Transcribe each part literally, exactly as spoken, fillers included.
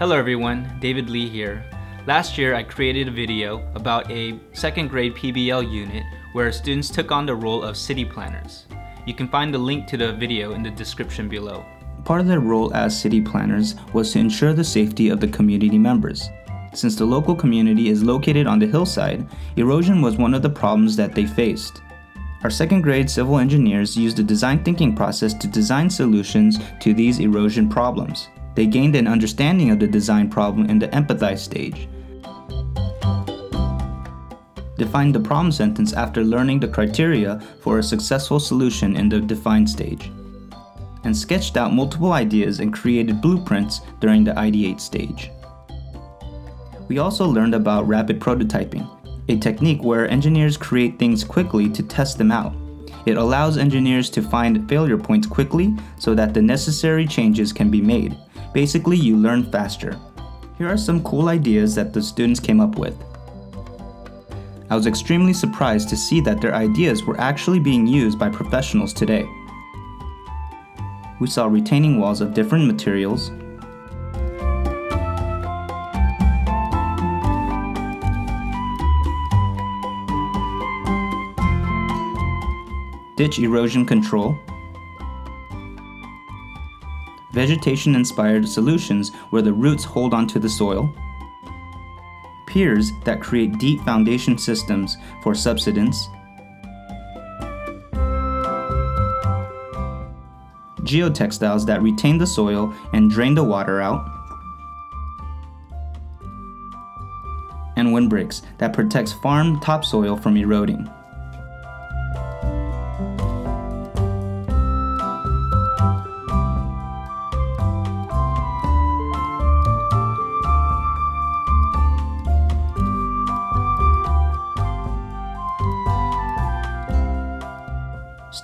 Hello everyone, David Lee here. Last year I created a video about a second grade P B L unit where students took on the role of city planners. You can find the link to the video in the description below. Part of their role as city planners was to ensure the safety of the community members. Since the local community is located on the hillside, erosion was one of the problems that they faced. Our second grade civil engineers used the design thinking process to design solutions to these erosion problems. They gained an understanding of the design problem in the empathize stage. Define the problem sentence after learning the criteria for a successful solution in the defined stage, and sketched out multiple ideas and created blueprints during the ideate stage. We also learned about rapid prototyping, a technique where engineers create things quickly to test them out. It allows engineers to find failure points quickly so that the necessary changes can be made. Basically, you learn faster. Here are some cool ideas that the students came up with. I was extremely surprised to see that their ideas were actually being used by professionals today. We saw retaining walls of different materials, ditch erosion control, vegetation-inspired solutions where the roots hold onto the soil, piers that create deep foundation systems for subsidence, geotextiles that retain the soil and drain the water out, and windbreaks that protects farm topsoil from eroding.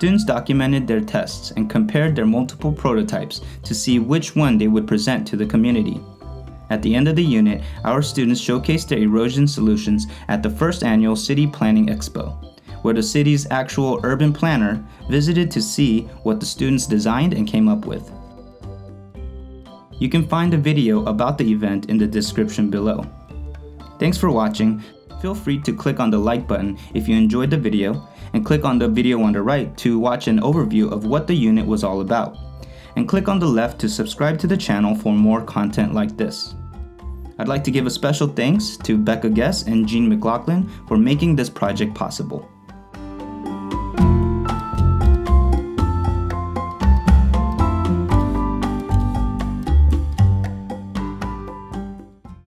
Students documented their tests and compared their multiple prototypes to see which one they would present to the community. At the end of the unit, our students showcased their erosion solutions at the first annual City Planning Expo, where the city's actual urban planner visited to see what the students designed and came up with. You can find a video about the event in the description below. Thanks for watching. Feel free to click on the like button if you enjoyed the video, and click on the video on the right to watch an overview of what the unit was all about. And click on the left to subscribe to the channel for more content like this. I'd like to give a special thanks to Becca Goess and Jean McLaughlin for making this project possible.